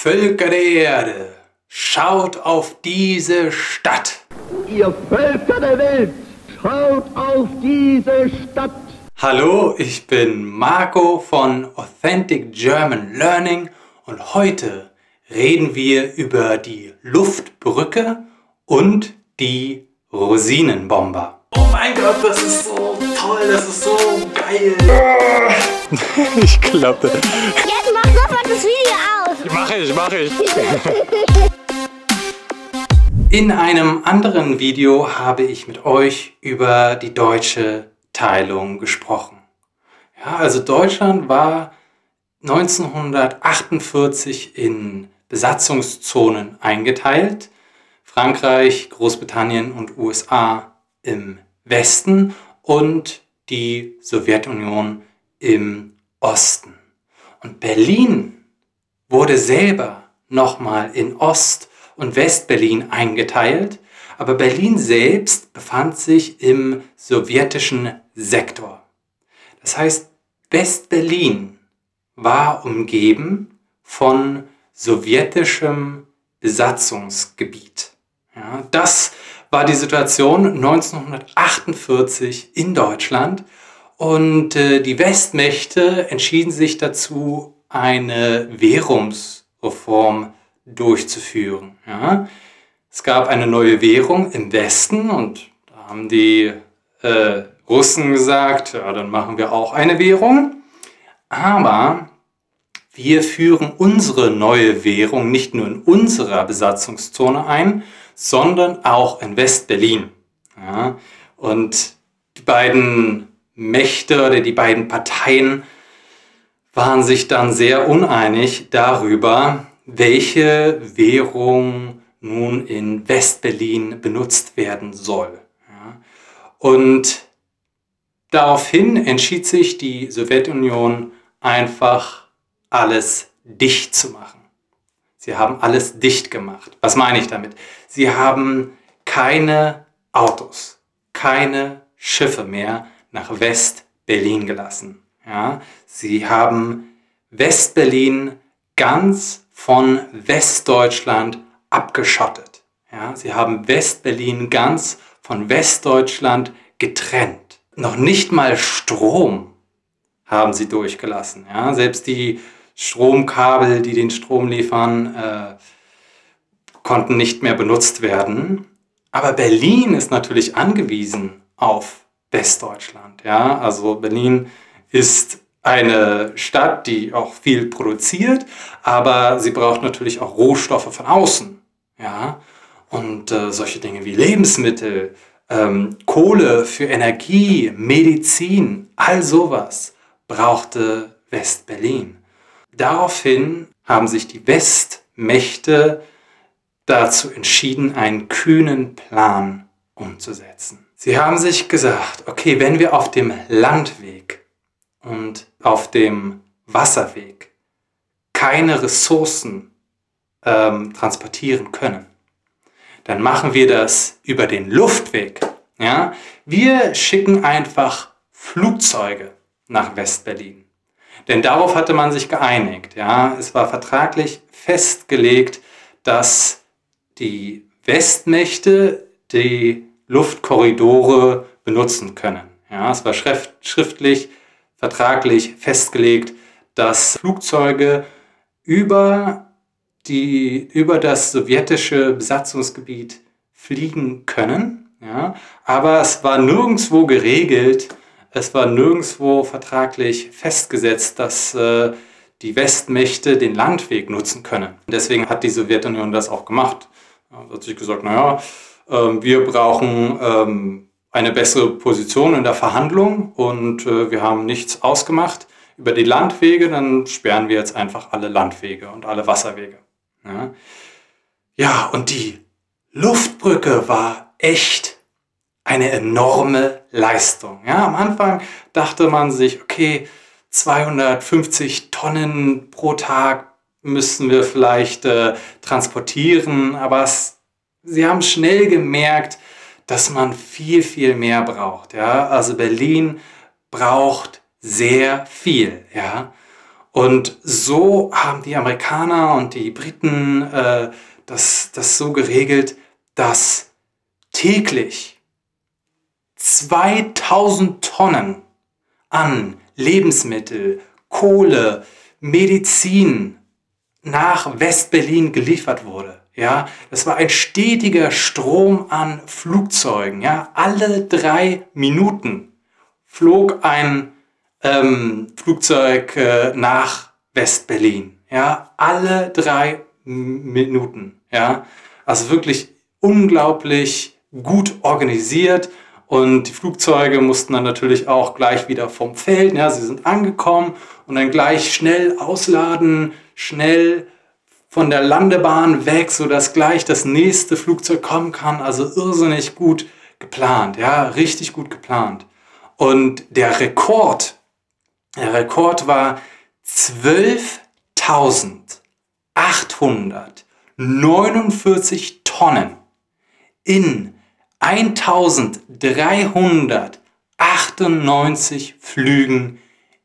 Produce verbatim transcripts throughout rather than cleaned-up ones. Völker der Erde, schaut auf diese Stadt. Ihr Völker der Welt, schaut auf diese Stadt. Hallo, ich bin Marco von Authentic German Learning und heute reden wir über die Luftbrücke und die Rosinenbomber. Oh mein Gott, das ist so toll, das ist so geil. Ich klappe. Jetzt mach sofort das Video aus. Ich mache ich, mache ich. In einem anderen Video habe ich mit euch über die deutsche Teilung gesprochen. Ja, also Deutschland war neunzehnhundertachtundvierzig in Besatzungszonen eingeteilt. Frankreich, Großbritannien und U S A im Westen und die Sowjetunion im Osten. Und Berlin wurde selber nochmal in Ost- und Westberlin eingeteilt, aber Berlin selbst befand sich im sowjetischen Sektor. Das heißt, Westberlin war umgeben von sowjetischem Besatzungsgebiet. Ja, das war die Situation neunzehnhundertachtundvierzig in Deutschland und äh, die Westmächte entschieden sich dazu, eine Währungsreform durchzuführen. Ja. Es gab eine neue Währung im Westen und da haben die äh, Russen gesagt, ja, dann machen wir auch eine Währung. Aber wir führen unsere neue Währung nicht nur in unserer Besatzungszone ein, sondern auch in West-Berlin. Ja, und die beiden Mächte oder die beiden Parteien waren sich dann sehr uneinig darüber, welche Währung nun in West-Berlin benutzt werden soll. Ja, und daraufhin entschied sich die Sowjetunion, einfach alles dicht zu machen. Sie haben alles dicht gemacht. Was meine ich damit? Sie haben keine Autos, keine Schiffe mehr nach West-Berlin gelassen. Ja? Sie haben West-Berlin ganz von Westdeutschland abgeschottet. Ja? Sie haben West-Berlin ganz von Westdeutschland getrennt. Noch nicht mal Strom haben sie durchgelassen. Ja? Selbst die Stromkabel, die den Strom liefern, äh, konnten nicht mehr benutzt werden. Aber Berlin ist natürlich angewiesen auf Westdeutschland. Ja? Also Berlin ist eine Stadt, die auch viel produziert, aber sie braucht natürlich auch Rohstoffe von außen. Ja? Und äh, solche Dinge wie Lebensmittel, ähm, Kohle für Energie, Medizin, all sowas brauchte West-Berlin. Daraufhin haben sich die Westmächte dazu entschieden, einen kühnen Plan umzusetzen. Sie haben sich gesagt, okay, wenn wir auf dem Landweg und auf dem Wasserweg keine Ressourcen ähm, transportieren können, dann machen wir das über den Luftweg. Ja? Wir schicken einfach Flugzeuge nach West-Berlin. Denn darauf hatte man sich geeinigt. Ja? Es war vertraglich festgelegt, dass die Westmächte die Luftkorridore benutzen können. Ja? Es war schriftlich, vertraglich festgelegt, dass Flugzeuge über, die, über das sowjetische Besatzungsgebiet fliegen können. Ja? Aber es war nirgendwo geregelt, es war nirgendwo vertraglich festgesetzt, dass äh, die Westmächte den Landweg nutzen können. Deswegen hat die Sowjetunion das auch gemacht. Da hat sich gesagt, naja, äh, wir brauchen ähm, eine bessere Position in der Verhandlung und äh, wir haben nichts ausgemacht über die Landwege, dann sperren wir jetzt einfach alle Landwege und alle Wasserwege. Ja, ja und die Luftbrücke war echt eine enorme Leistung. Ja, am Anfang dachte man sich, okay, zweihundertfünfzig Tonnen pro Tag müssen wir vielleicht äh, transportieren, aber es, sie haben schnell gemerkt, dass man viel, viel mehr braucht. Ja? Also Berlin braucht sehr viel. Ja? Und so haben die Amerikaner und die Briten äh, das, das so geregelt, dass täglich zweitausend Tonnen an Lebensmittel, Kohle, Medizin nach West-Berlin geliefert wurde. Ja, das war ein stetiger Strom an Flugzeugen. Ja, alle drei Minuten flog ein ähm, Flugzeug äh, nach West-Berlin. Ja, alle drei Minuten. Ja, also wirklich unglaublich gut organisiert. Und die Flugzeuge mussten dann natürlich auch gleich wieder vom Feld, ja, sie sind angekommen und dann gleich schnell ausladen, schnell von der Landebahn weg, sodass gleich das nächste Flugzeug kommen kann. Also irrsinnig gut geplant, ja, richtig gut geplant. Und der Rekord, der Rekord war zwölftausendachthundertneunundvierzig Tonnen in eintausenddreihundertachtundneunzig Flügen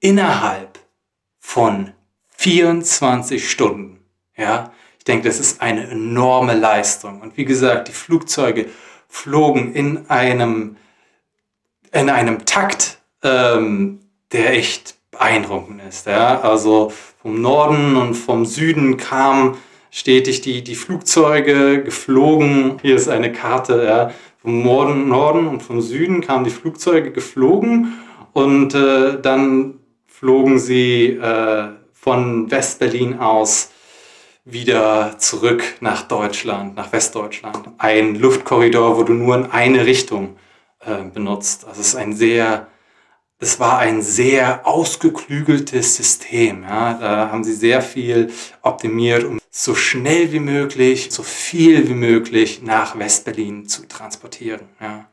innerhalb von vierundzwanzig Stunden. Ja, ich denke, das ist eine enorme Leistung. Und wie gesagt, die Flugzeuge flogen in einem, in einem Takt, ähm, der echt beeindruckend ist. Ja? Also vom Norden und vom Süden kamen stetig die, die Flugzeuge geflogen. Hier ist eine Karte, ja. Vom Norden, Norden und vom Süden kamen die Flugzeuge geflogen und äh, dann flogen sie äh, von West-Berlin aus wieder zurück nach Deutschland, nach Westdeutschland. Ein Luftkorridor, wo du nur in eine Richtung äh, benutzt. Also es ist ein sehr, es war ein sehr ausgeklügeltes System. Ja. Da haben sie sehr viel optimiert, um so schnell wie möglich, so viel wie möglich nach West-Berlin zu transportieren. Ja.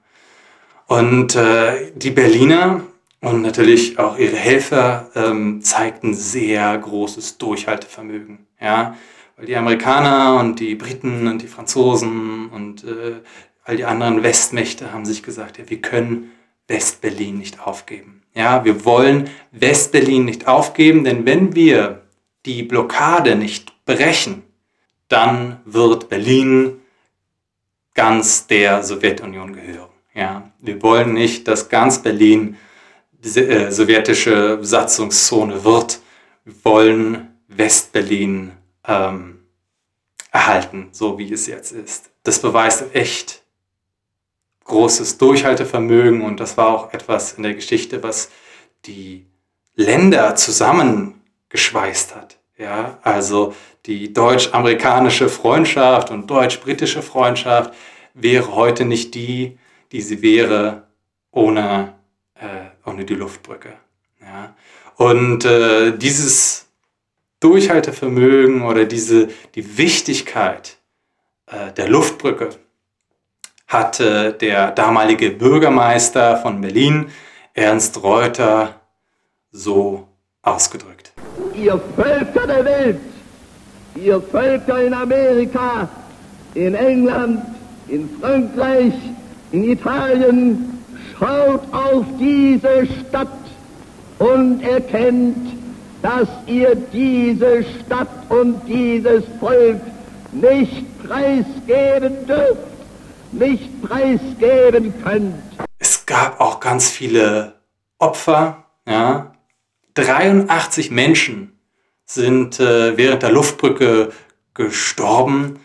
Und äh, die Berliner und natürlich auch ihre Helfer ähm, zeigten sehr großes Durchhaltevermögen. Ja. Weil die Amerikaner und die Briten und die Franzosen und äh, all die anderen Westmächte haben sich gesagt, ja, wir können West-Berlin nicht aufgeben. Ja, wir wollen West-Berlin nicht aufgeben, denn wenn wir die Blockade nicht brechen, dann wird Berlin ganz der Sowjetunion gehören. Ja, wir wollen nicht, dass ganz Berlin diese, äh, sowjetische Besatzungszone wird. Wir wollen West-Berlin ähm, erhalten, so wie es jetzt ist. Das beweist echt großes Durchhaltevermögen und das war auch etwas in der Geschichte, was die Länder zusammengeschweißt hat. Ja, also die deutsch-amerikanische Freundschaft und deutsch-britische Freundschaft wäre heute nicht die, die sie wäre ohne, äh, ohne die Luftbrücke. Ja. Und äh, dieses Durchhaltevermögen oder diese, die Wichtigkeit äh, der Luftbrücke hat äh, der damalige Bürgermeister von Berlin, Ernst Reuter, so ausgedrückt. Ihr Völker der Welt, ihr Völker in Amerika, in England, in Frankreich, in Italien, schaut auf diese Stadt und erkennt, dass ihr diese Stadt und dieses Volk nicht preisgeben dürft, nicht preisgeben könnt. Es gab auch ganz viele Opfer, ja. dreiundachtzig Menschen sind äh, während der Luftbrücke gestorben.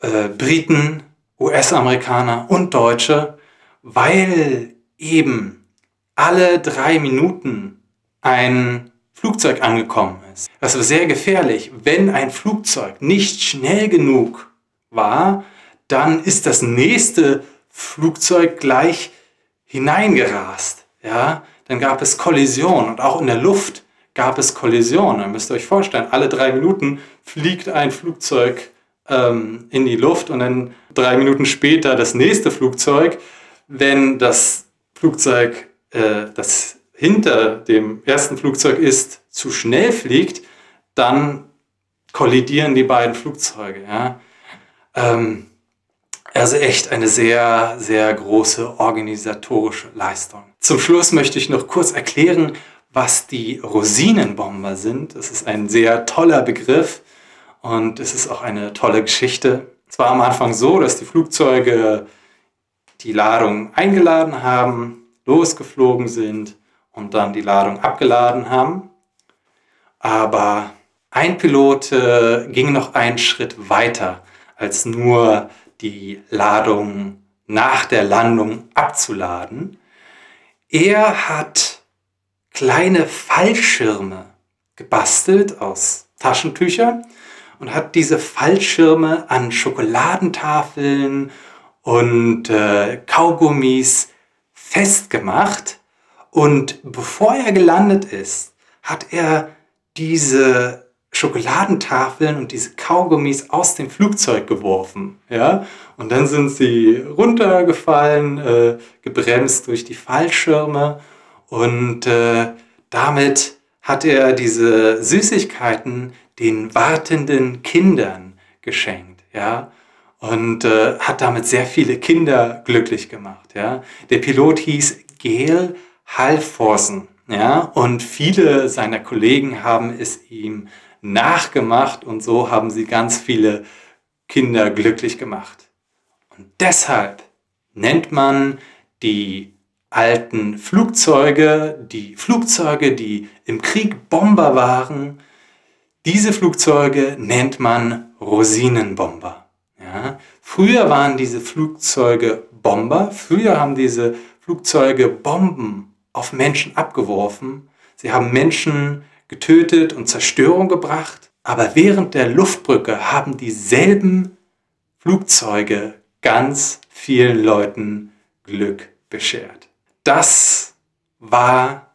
Äh, Briten, U S-Amerikaner und Deutsche, weil eben alle drei Minuten ein Flugzeug angekommen ist. Das war sehr gefährlich. Wenn ein Flugzeug nicht schnell genug war, dann ist das nächste Flugzeug gleich hineingerast. Ja? Dann gab es Kollisionen und auch in der Luft gab es Kollisionen. Dann müsst ihr euch vorstellen, alle drei Minuten fliegt ein Flugzeug ähm, in die Luft und dann drei Minuten später das nächste Flugzeug. Wenn das Flugzeug, äh, das hinter dem ersten Flugzeug ist, zu schnell fliegt, dann kollidieren die beiden Flugzeuge. Ja? Ähm, also echt eine sehr, sehr große organisatorische Leistung. Zum Schluss möchte ich noch kurz erklären, was die Rosinenbomber sind. Es ist ein sehr toller Begriff und es ist auch eine tolle Geschichte. Es war am Anfang so, dass die Flugzeuge die Ladung eingeladen haben, losgeflogen sind und dann die Ladung abgeladen haben. Aber ein Pilot äh, ging noch einen Schritt weiter, als nur die Ladung nach der Landung abzuladen. Er hat kleine Fallschirme gebastelt aus Taschentücher und hat diese Fallschirme an Schokoladentafeln und äh, Kaugummis festgemacht. Und bevor er gelandet ist, hat er diese Schokoladentafeln und diese Kaugummis aus dem Flugzeug geworfen. Ja? Und dann sind sie runtergefallen, äh, gebremst durch die Fallschirme. Und äh, damit hat er diese Süßigkeiten den wartenden Kindern geschenkt. Ja? Und äh, hat damit sehr viele Kinder glücklich gemacht. Ja? Der Pilot hieß Gail Halvorsen. Ja? Und viele seiner Kollegen haben es ihm nachgemacht und so haben sie ganz viele Kinder glücklich gemacht. Und deshalb nennt man die alten Flugzeuge, die Flugzeuge, die im Krieg Bomber waren, diese Flugzeuge nennt man Rosinenbomber. Ja? Früher waren diese Flugzeuge Bomber, früher haben diese Flugzeuge Bomben auf Menschen abgeworfen. Sie haben Menschen getötet und Zerstörung gebracht. Aber während der Luftbrücke haben dieselben Flugzeuge ganz vielen Leuten Glück beschert. Das war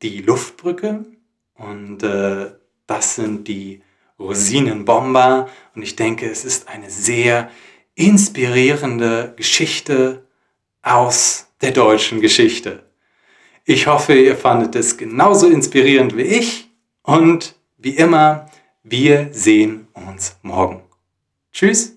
die Luftbrücke und äh, das sind die Rosinenbomber. Und ich denke, es ist eine sehr inspirierende Geschichte aus der deutschen Geschichte. Ich hoffe, ihr fandet es genauso inspirierend wie ich und wie immer, wir sehen uns morgen. Tschüss!